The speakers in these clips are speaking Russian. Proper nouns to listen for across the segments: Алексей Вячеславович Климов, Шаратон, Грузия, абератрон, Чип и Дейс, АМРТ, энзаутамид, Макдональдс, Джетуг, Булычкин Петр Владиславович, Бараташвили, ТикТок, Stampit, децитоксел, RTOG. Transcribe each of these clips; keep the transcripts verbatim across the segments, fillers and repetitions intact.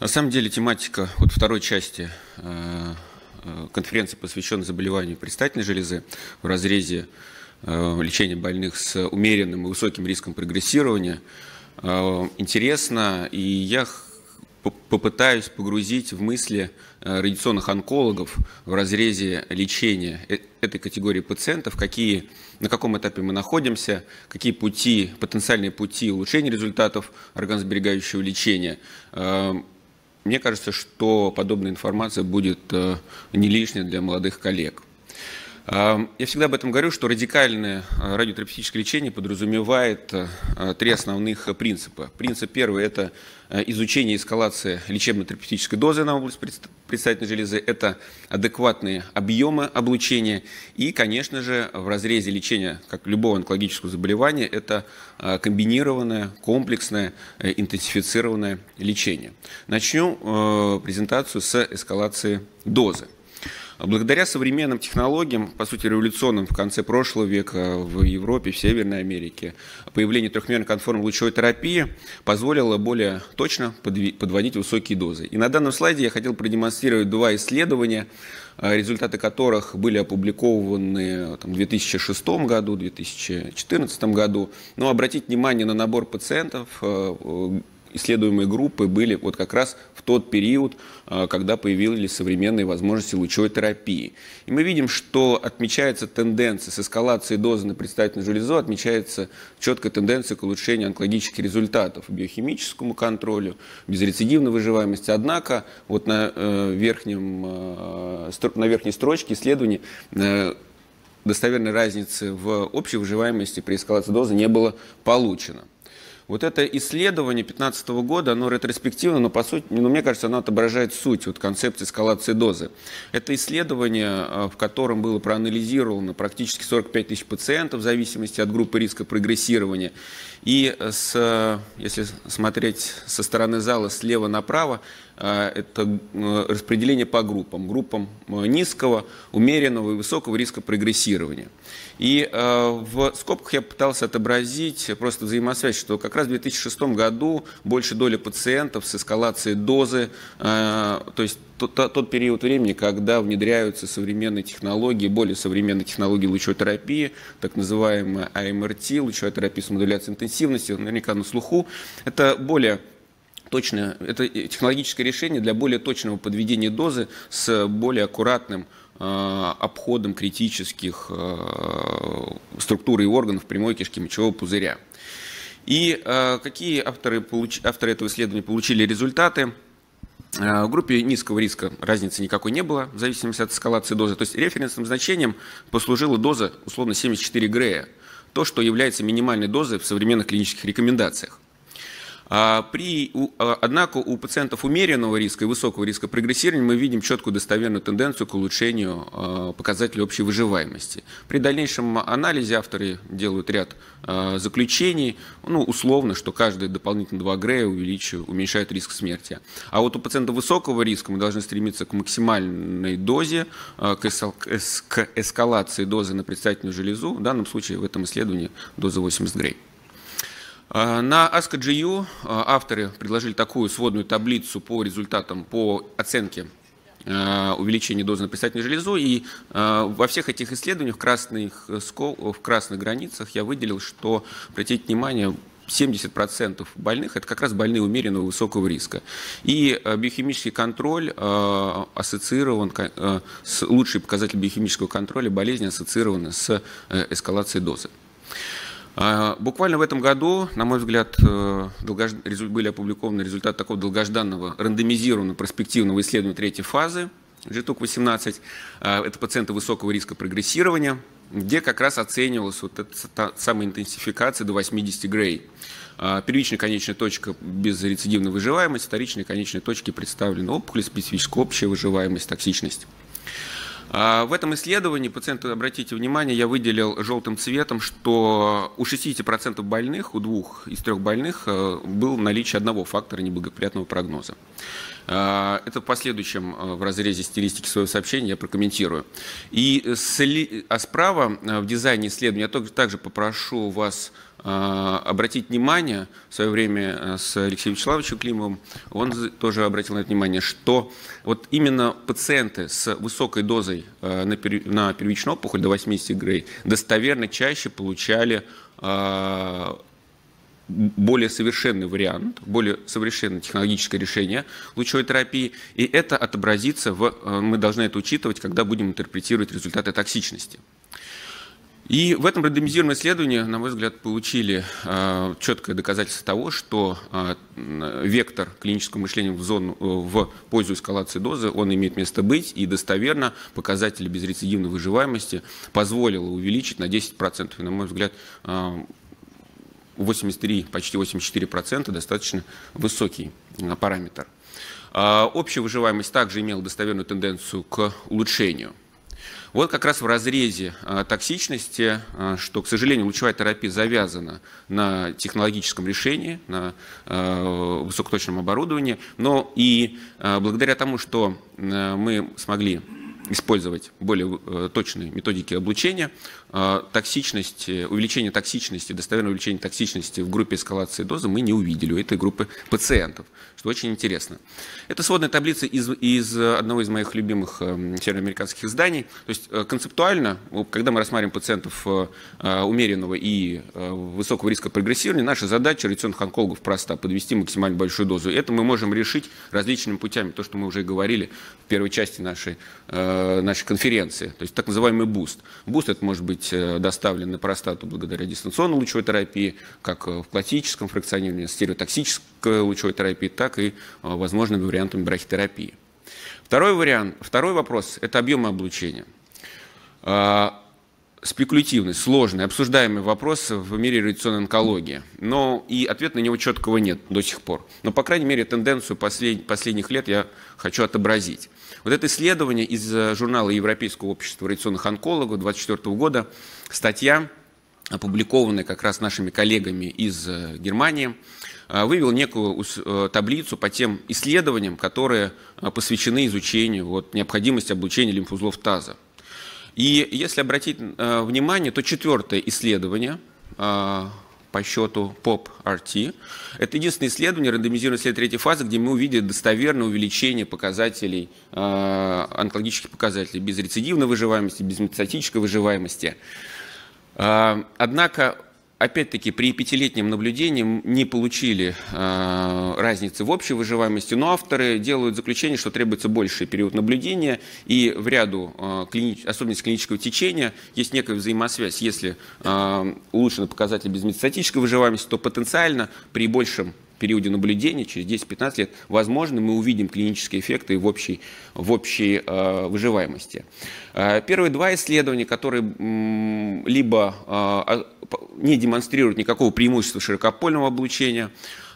На самом деле тематика вот второй части конференции, посвященной заболеванию предстательной железы в разрезе лечения больных с умеренным и высоким риском прогрессирования, интересна, и я попытаюсь погрузить в мысли радиационных онкологов в разрезе лечения этой категории пациентов, какие, на каком этапе мы находимся, какие пути, потенциальные пути улучшения результатов органосберегающего лечения. Мне кажется, что подобная информация будет не лишней для молодых коллег. Я всегда об этом говорю, что радикальное радиотерапевтическое лечение подразумевает три основных принципа. Принцип первый – это изучение эскалации лечебно-терапевтической дозы на область предстательной железы, это адекватные объемы облучения и, конечно же, в разрезе лечения, как любого онкологического заболевания, это комбинированное, комплексное, интенсифицированное лечение. Начнем презентацию с эскалации дозы. Благодаря современным технологиям, по сути революционным, в конце прошлого века в Европе, в Северной Америке, появление трехмерной конформной лучевой терапии позволило более точно подводить высокие дозы. И на данном слайде я хотел продемонстрировать два исследования, результаты которых были опубликованы там, в две тысячи шестом году, в две тысячи четырнадцатом году. Но обратить внимание на набор пациентов. Исследуемые группы были вот как раз в тот период, когда появились современные возможности лучевой терапии. И мы видим, что отмечается тенденция с эскалацией дозы на предстательную железу, отмечается четкая тенденция к улучшению онкологических результатов, биохимическому контролю, безрецидивной выживаемости. Однако вот на, верхнем, на верхней строчке исследований достоверной разницы в общей выживаемости при эскалации дозы не было получено. Вот это исследование две тысячи пятнадцатого года, оно ретроспективно, но по сути, ну, мне кажется, оно отображает суть вот, концепции эскалации дозы. Это исследование, в котором было проанализировано практически сорок пять тысяч пациентов в зависимости от группы риска прогрессирования. И с, если смотреть со стороны зала слева направо, это распределение по группам. Группам низкого, умеренного и высокого риска прогрессирования. И в скобках я пытался отобразить просто взаимосвязь, что как раз в две тысячи шестом году большая доля пациентов с эскалацией дозы, то есть тот период времени, когда внедряются современные технологии, более современные технологии лучевой терапии, так называемая А М Р Т, лучевая терапия с модуляцией интенсивности, наверняка на слуху, это более... Точное, это технологическое решение для более точного подведения дозы с более аккуратным э, обходом критических э, структур и органов прямой кишки мочевого пузыря. И э, какие авторы, получ, авторы этого исследования получили результаты? В группе низкого риска разницы никакой не было, в зависимости от эскалации дозы. То есть референсным значением послужила доза условно семьдесят четыре Грея, то, что является минимальной дозой в современных клинических рекомендациях. При, однако у пациентов умеренного риска и высокого риска прогрессирования мы видим четкую достоверную тенденцию к улучшению показателей общей выживаемости. При дальнейшем анализе авторы делают ряд заключений, ну, условно, что каждые дополнительно два Грея уменьшает риск смерти. А вот у пациентов высокого риска мы должны стремиться к максимальной дозе, к эскалации дозы на предстательную железу, в данном случае в этом исследовании доза восемьдесят Грей. На АСКО-Джи Ю авторы предложили такую сводную таблицу по результатам, по оценке увеличения дозы на предстательную железу. И во всех этих исследованиях в красных, в красных границах я выделил, что, обратите внимание, семьдесят процентов больных – это как раз больные умеренного и высокого риска. И биохимический контроль ассоциирован с лучшие показатели биохимического контроля болезни ассоциированы с эскалацией дозы. Буквально в этом году, на мой взгляд, были опубликованы результаты такого долгожданного рандомизированного проспективного исследования третьей фазы Джетуг восемнадцать. Это пациенты высокого риска прогрессирования, где как раз оценивалась вот эта самая интенсификация до восьмидесяти Грей. Первичная конечная точка безрецидивной выживаемости, вторичная конечная точка представлены опухоли, специфическая общая выживаемость, токсичность. В этом исследовании, пациенты, обратите внимание, я выделил желтым цветом, что у шестидесяти процентов больных, у двух из трех больных, было наличие одного фактора неблагоприятного прогноза. Это в последующем в разрезе стилистики своего сообщения я прокомментирую. И справа в дизайне исследования я также попрошу вас обратить внимание, в свое время с Алексеем Вячеславовичем Климовым, он тоже обратил на это внимание, что вот именно пациенты с высокой дозой на первичную опухоль до восьмидесяти грей достоверно чаще получали более совершенный вариант, более совершенное технологическое решение лучевой терапии, и это отобразится, в, мы должны это учитывать, когда будем интерпретировать результаты токсичности. И в этом рандомизированном исследовании, на мой взгляд, получили э, четкое доказательство того, что э, вектор клинического мышления в, зону, э, в пользу эскалации дозы, он имеет место быть, и достоверно показатели безрецидивной выживаемости позволило увеличить на десять процентов. И, на мой взгляд, э, восемьдесят три, почти восемьдесят четыре процента достаточно высокий э, параметр. Э, общая выживаемость также имела достоверную тенденцию к улучшению. Вот как раз в разрезе а, токсичности, а, что, к сожалению, лучевая терапия завязана на технологическом решении, на а, высокоточном оборудовании, но и а, благодаря тому, что а, мы смогли использовать более а, точные методики облучения, а, токсичность, увеличение токсичности, достоверное увеличение токсичности в группе эскалации дозы мы не увидели у этой группы пациентов, что очень интересно. Это сводная таблица из, из одного из моих любимых а, североамериканских изданий. То есть концептуально, когда мы рассматриваем пациентов умеренного и высокого риска прогрессирования, наша задача реанимационных онкологов проста – подвести максимально большую дозу. И это мы можем решить различными путями, то, что мы уже говорили в первой части нашей, нашей конференции. То есть так называемый буст. Буст – это может быть доставлен на простату благодаря дистанционной лучевой терапии, как в классическом фракционировании, стереотоксической лучевой терапии, так и возможными вариантами брахитерапии. Второй вариант, второй вопрос – это объемы облучения. Спекулятивный, сложный, обсуждаемый вопрос в мире радиационной онкологии. Но и ответа на него четкого нет до сих пор. Но, по крайней мере, тенденцию послед... последних лет я хочу отобразить. Вот это исследование из журнала Европейского общества радиационных онкологов две тысячи двадцать четвёртого года, статья, опубликованная как раз нашими коллегами из Германии, вывел некую таблицу по тем исследованиям, которые посвящены изучению вот, необходимости облучения лимфоузлов таза. И если обратить э, внимание, то четвертое исследование э, по счету поп эр ти – это единственное исследование, рандомизированное исследование третьей фазы, где мы увидели достоверное увеличение показателей, э, онкологических показателей безрецидивной выживаемости, безметастатической выживаемости. Э, однако… Опять-таки, при пятилетнем наблюдении не получили э, разницы в общей выживаемости, но авторы делают заключение, что требуется больший период наблюдения, и в ряду э, клини... особенностей клинического течения есть некая взаимосвязь. Если э, улучшены показатели безметастатической выживаемости, то потенциально при большем периоде наблюдения, через десять-пятнадцать лет, возможно, мы увидим клинические эффекты в общей, в общей э, выживаемости. Э, первые два исследования, которые м, либо э, не демонстрируют никакого преимущества широкопольного облучения,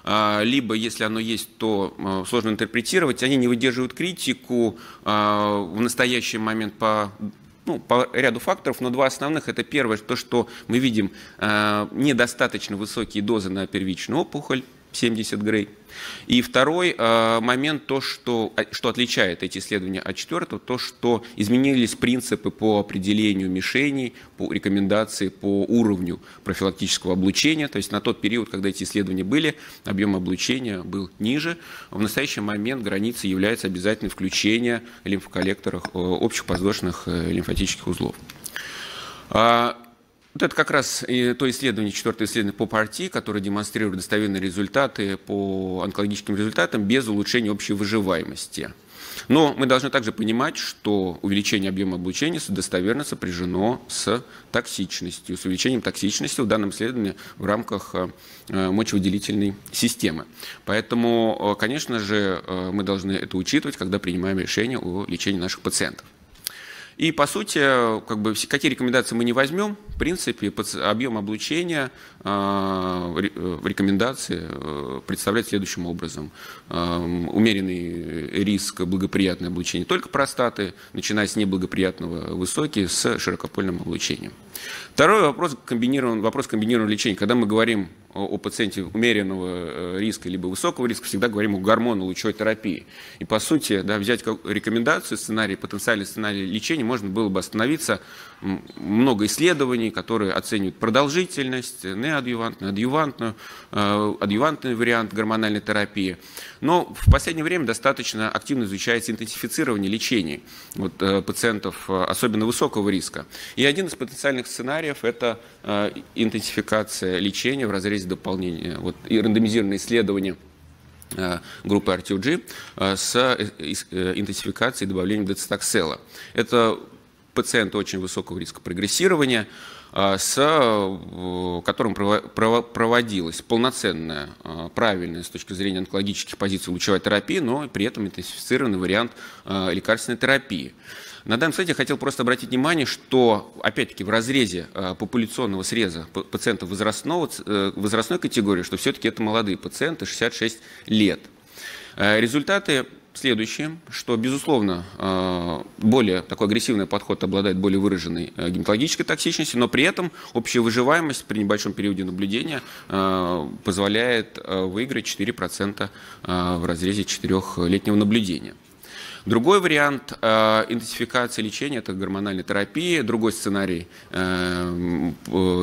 э, либо, если оно есть, то э, сложно интерпретировать, они не выдерживают критику э, в настоящий момент по... Ну, по ряду факторов, но два основных. Это первое, то, что мы видим э, недостаточно высокие дозы на первичную опухоль, семьдесят грей. И второй э, момент, то, что, что отличает эти исследования от четвертого, то, что изменились принципы по определению мишеней, по рекомендации по уровню профилактического облучения. То есть на тот период, когда эти исследования были, объем облучения был ниже. В настоящий момент границей является обязательное включение лимфоколлекторов э, общих подвздошных э, лимфатических узлов. А, Вот это как раз то исследование, четвертое исследование поп эр ти, которое демонстрирует достоверные результаты по онкологическим результатам без улучшения общей выживаемости. Но мы должны также понимать, что увеличение объема облучения достоверно сопряжено с токсичностью, с увеличением токсичности в данном исследовании в рамках мочевыделительной системы. Поэтому, конечно же, мы должны это учитывать, когда принимаем решение о лечении наших пациентов. И, по сути, как бы, какие рекомендации мы не возьмем, в принципе, объем облучения э, рекомендации э, представляет следующим образом. Э, умеренный риск, благоприятное облучение только простаты, начиная с неблагоприятного, высокий, с широкопольным облучением. Второй вопрос комбинирован, вопрос комбинированного лечения. Когда мы говорим о пациенте умеренного риска либо высокого риска, всегда говорим о гормонно-лучевой терапии. И по сути, да, взять рекомендацию, сценарий, потенциальный сценарий лечения, можно было бы остановиться. Много исследований, которые оценивают продолжительность, неадъювантную, адъювантную, адъювантный вариант гормональной терапии. Но в последнее время достаточно активно изучается интенсифицирование лечений вот, пациентов, особенно высокого риска. И один из потенциальных сценариев – это интенсификация лечения в разрезе дополнения, вот, и рандомизированные исследования группы эр ти о джи с интенсификацией и добавлением децитоксела. Это пациенты очень высокого риска прогрессирования, с которым проводилась полноценная, правильная с точки зрения онкологических позиций лучевая терапия, но при этом интенсифицированный вариант лекарственной терапии. На данном слайде я хотел просто обратить внимание, что, опять-таки, в разрезе популяционного среза пациентов возрастного, возрастной категории, что все-таки это молодые пациенты, шестьдесят шесть лет. Результаты следующее, что, безусловно, более такой агрессивный подход обладает более выраженной гематологической токсичностью, но при этом общая выживаемость при небольшом периоде наблюдения позволяет выиграть четыре процента в разрезе четырёхлетнего наблюдения. Другой вариант э, интенсификации лечения – это гормональная терапия. Другой сценарий э,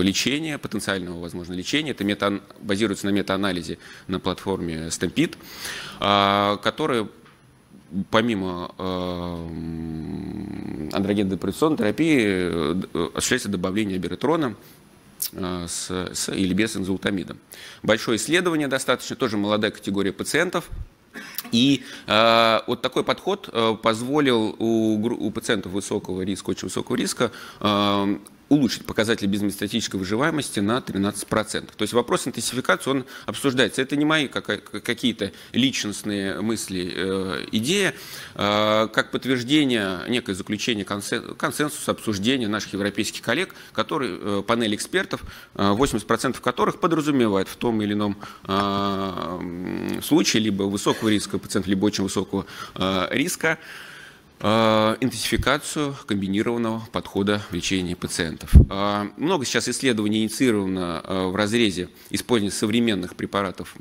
лечения, потенциального, возможно, лечения, это мета, базируется на метаанализе на платформе Stampit, э, который помимо э, андрогендепрессионной терапии э, осуществляется добавление абератрона с, с или без энзаутамида. Большое исследование достаточно, тоже молодая категория пациентов. И э, вот такой подход э, позволил у, у пациентов высокого риска, очень высокого риска, э, улучшить показатели безметастатической выживаемости на тринадцать процентов. То есть вопрос интенсификации, он обсуждается. Это не мои какие-то личностные мысли, э, идеи, э, как подтверждение, некое заключение консен, консенсуса, обсуждения наших европейских коллег, которые, э, панель экспертов, э, восемьдесят процентов которых подразумевает в том или ином э, случае либо высокого риска пациентов, либо очень высокого э, риска, интенсификацию комбинированного подхода лечения пациентов. Много сейчас исследований инициировано в разрезе использования современных препаратов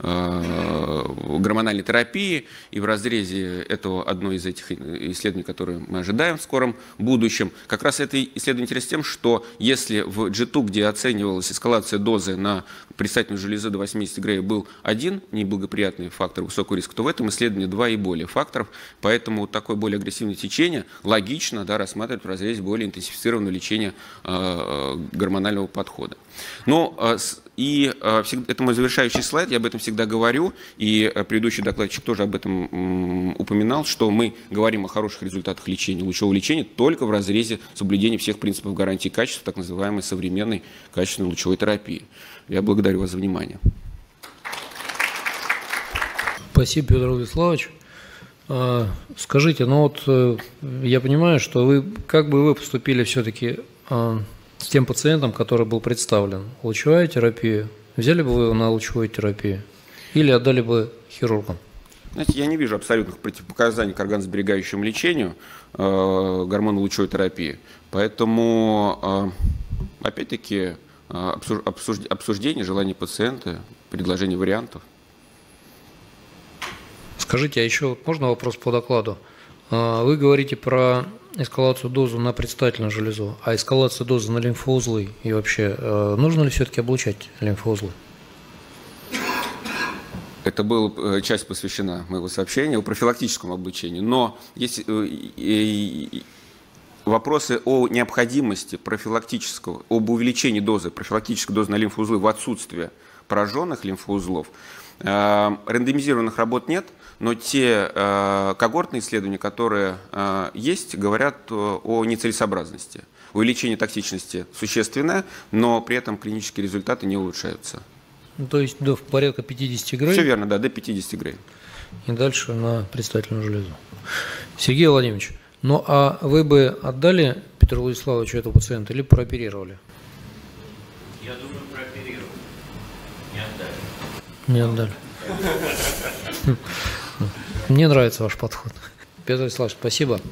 гормональной терапии, и в разрезе этого одно из этих исследований, которые мы ожидаем в скором будущем, как раз это исследование интересно тем, что если в джетуг, где оценивалась эскалация дозы на предстательную железу до восьмидесяти грея, был один неблагоприятный фактор высокого риска, то в этом исследовании два и более факторов, поэтому Поэтому такое более агрессивное течение логично, да, рассматривать в разрезе более интенсифицированного лечения э, гормонального подхода. Но э, и э, это мой завершающий слайд, я об этом всегда говорю, и предыдущий докладчик тоже об этом м, упоминал, что мы говорим о хороших результатах лечения, лучевого лечения только в разрезе соблюдения всех принципов гарантии качества, так называемой современной качественной лучевой терапии. Я благодарю вас за внимание. Спасибо, Петр Владиславович. Скажите, ну вот я понимаю, что вы, как бы вы поступили все-таки с тем пациентом, который был представлен? Лучевая терапия? Взяли бы вы его на лучевую терапию? Или отдали бы хирургам? Знаете, я не вижу абсолютных противопоказаний к органосберегающему лечению гормоно-лучевой терапии. Поэтому, опять-таки, обсуждение, желание пациента, предложение вариантов. Скажите, а еще можно вопрос по докладу? Вы говорите про эскалацию дозы на предстательную железу, а эскалация дозы на лимфоузлы и вообще, нужно ли все-таки облучать лимфоузлы? Это была часть посвящена моего сообщения о профилактическом облучении, но есть вопросы о необходимости профилактического, об увеличении дозы, профилактической дозы на лимфоузлы в отсутствие пораженных лимфоузлов. Рандомизированных работ нет, но те э, когортные исследования, которые э, есть, говорят о, о нецелесообразности. Увеличение токсичности существенное, но при этом клинические результаты не улучшаются. Ну, то есть до порядка пятидесяти грей? Все верно, да, до пятидесяти грей. И дальше на предстательную железу. Сергей Владимирович, ну а вы бы отдали Петру Владиславовичу этого пациента или прооперировали? Я думаю, прооперировали. Не отдали. Не отдали. Мне нравится ваш подход. Петр Владиславович, спасибо.